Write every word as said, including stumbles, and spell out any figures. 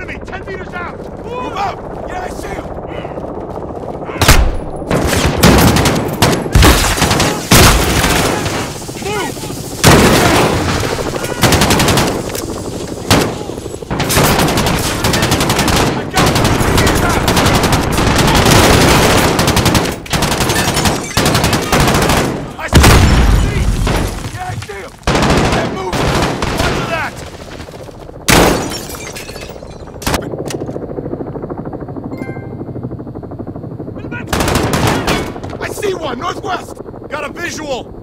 Enemy, ten meters out! Move up! Yeah, I see him! Northwest! Got a visual!